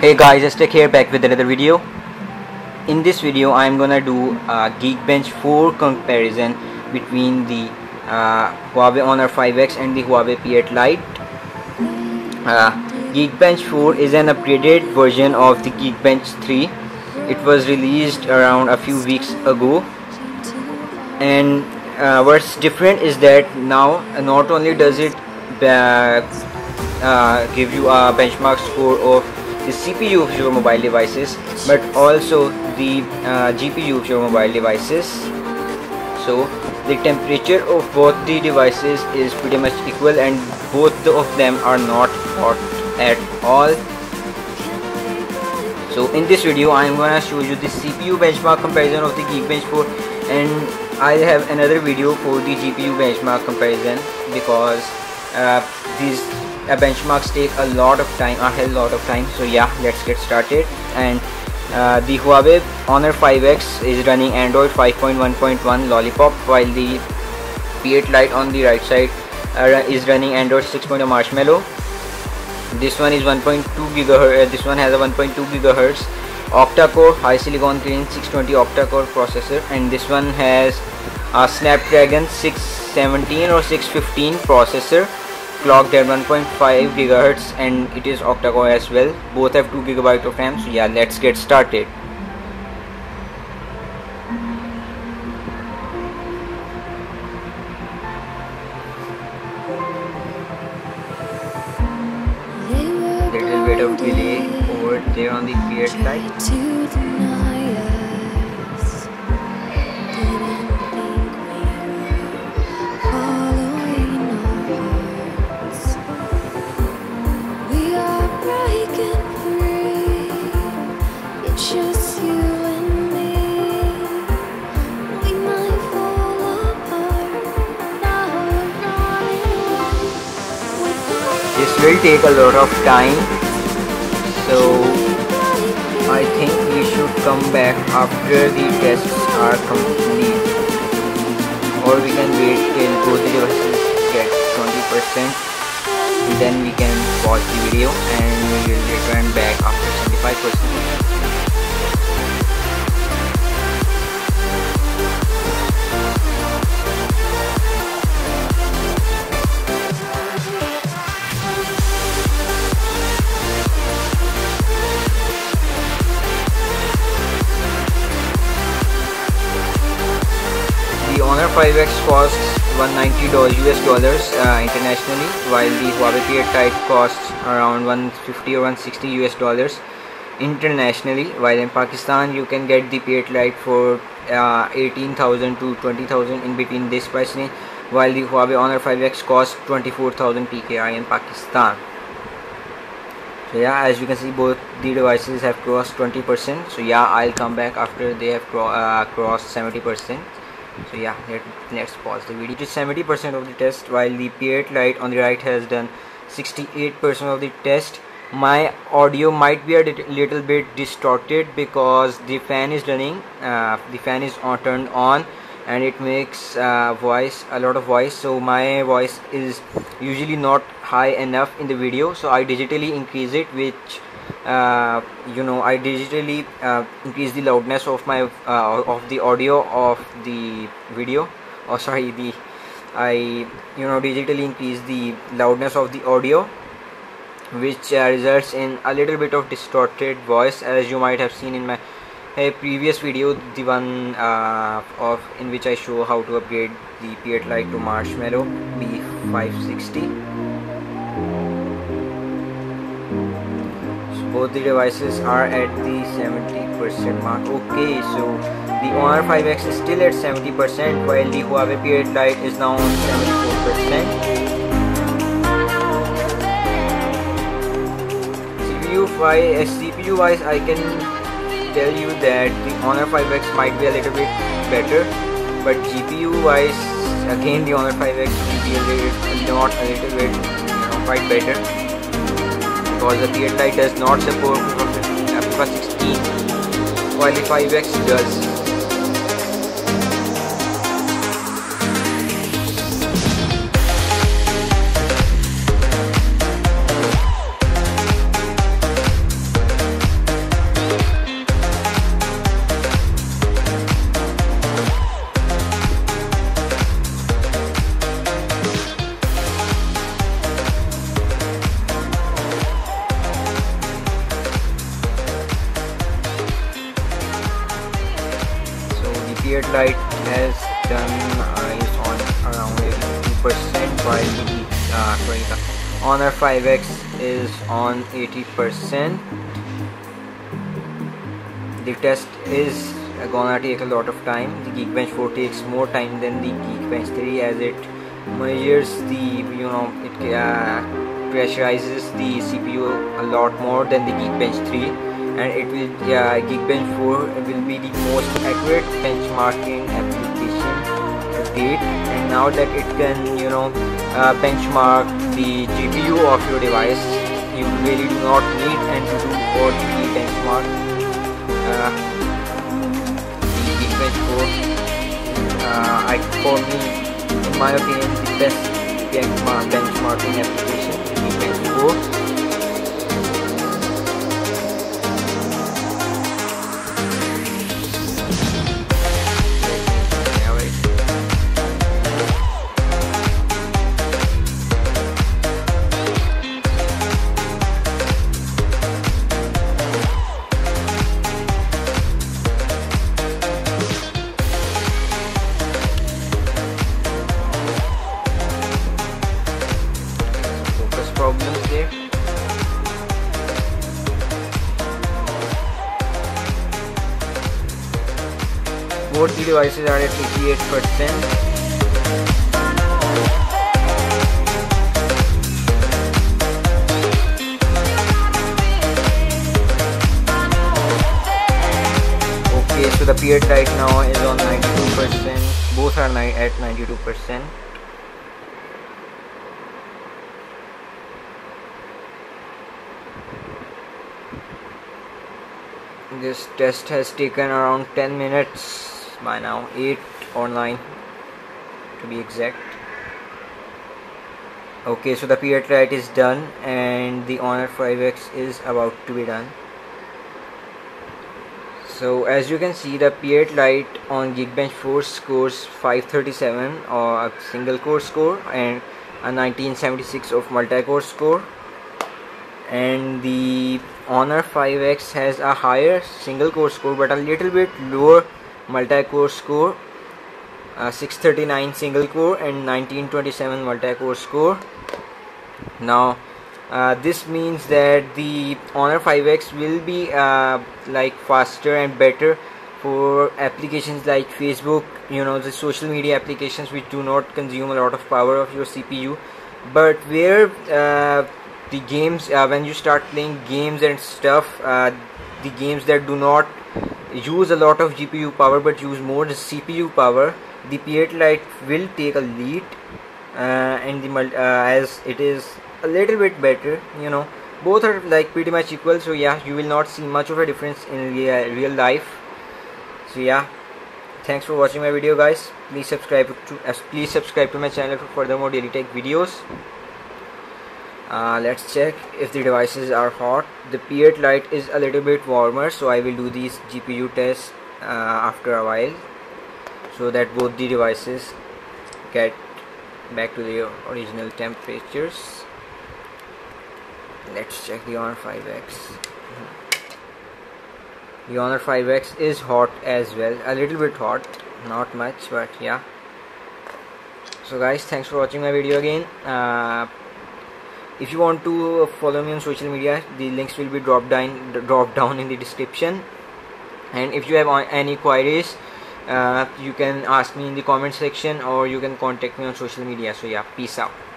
Hey guys, Astek here, back with another video. In this video I am gonna do a Geekbench 4 comparison between the Huawei Honor 5X and the Huawei P8 Lite. Geekbench 4 is an upgraded version of the Geekbench 3. It was released around a few weeks ago, and what's different is that now not only does it give you a benchmark score of the CPU of your mobile devices, but also the GPU of your mobile devices. So the temperature of both the devices is pretty much equal, and both of them are not hot at all. So in this video I am gonna show you the CPU benchmark comparison of the Geekbench 4, and I'll have another video for the GPU benchmark comparison, because these benchmarks take a lot of time, a hell lot of time. So yeah, let's get started. And the Huawei Honor 5X is running Android 5.1.1 Lollipop, while the P8 Lite on the right side is running Android 6.0 Marshmallow. This one is 1.2 GHz. This one has a 1.2 GHz octa-core high silicon green 620 octa-core processor, and this one has a Snapdragon 617 or 615 processor, clocked at 1.5 GHz, and it is octa-core as well. Both have 2 GB of RAM. So yeah, let's get started. Little bit of delay over there on the P8 Lite. This will take a lot of time, so I think we should come back after the tests are complete, or we can wait till both the devices get 20% and then we can pause the video and we will return back after 75%. Honor 5X costs $190 US internationally, while the Huawei P8 Lite costs around $150 or $160 US internationally, while in Pakistan you can get the P8 Lite for 18,000 to 20,000, in between this price range, while the Huawei Honor 5X costs 24,000 PKR in Pakistan. So yeah, as you can see, both the devices have crossed 20%. So yeah, I'll come back after they have crossed 70%. So yeah, let's pause the video. It is 70% of the test, while the P8 Lite on the right has done 68% of the test. My audio might be a little bit distorted because the fan is running, the fan is turned on, and it makes a lot of voice. So my voice is usually not high enough in the video, so I digitally increase it, which I digitally increase the loudness of my of the audio of the video, or digitally increase the loudness of the audio, which results in a little bit of distorted voice, as you might have seen in my previous video, the one in which I show how to upgrade the P8 Lite to Marshmallow P560. Both the devices are at the 70% mark. Okay, so the Honor 5X is still at 70%, while the Huawei P8 Lite is now on 74%. CPU-wise, I can tell you that the Honor 5X might be a little bit better, but GPU-wise, again the Honor 5X will be quite better, because the P8 Lite does not support AFQ16, while the 5X does. Lite has done is on around 80%, while the Honor 5X is on 80%. The test is gonna take a lot of time. The Geekbench 4 takes more time than the Geekbench 3, as it measures the it pressurizes the CPU a lot more than the Geekbench 3, and it will Geekbench 4 will be the most accurate benchmarking application to date. And now that it can benchmark the GPU of your device, you really do not need and to do for the benchmark. The Geekbench 4, for me, in my opinion, the best benchmarking application is Geekbench 4. Yeah, problems there. Both the devices are at 58%. Okay, so the P8 Lite now is on 92%. Both are at 92%. This test has taken around 10 minutes by now, 8 or 9 to be exact. Okay, so the P8 Lite is done and the Honor 5X is about to be done. So as you can see, the P8 Lite on Geekbench 4 scores 537 or a single core score and a 1976 of multi-core score, and the Honor 5X has a higher single core score but a little bit lower multi-core score, 639 single core and 1927 multi-core score. Now this means that the Honor 5X will be faster and better for applications like Facebook, the social media applications which do not consume a lot of power of your CPU, but where the games, when you start playing games and stuff, the games that do not use a lot of GPU power but use more CPU power, the P8 Lite will take a lead, and the as it is a little bit better, both are pretty much equal, so yeah, you will not see much of a difference in real life. So yeah, thanks for watching my video, guys. Please subscribe to my channel for further more daily tech videos. Let's check if the devices are hot. The P8 Lite is a little bit warmer, so I will do these GPU tests after a while, so that both the devices get back to their original temperatures. Let's check the Honor 5X. The Honor 5X is hot as well, a little bit hot, not much, but yeah. So guys, thanks for watching my video again. If you want to follow me on social media, the links will be dropped down in the description. And if you have any queries, you can ask me in the comment section, or you can contact me on social media. So yeah, peace out.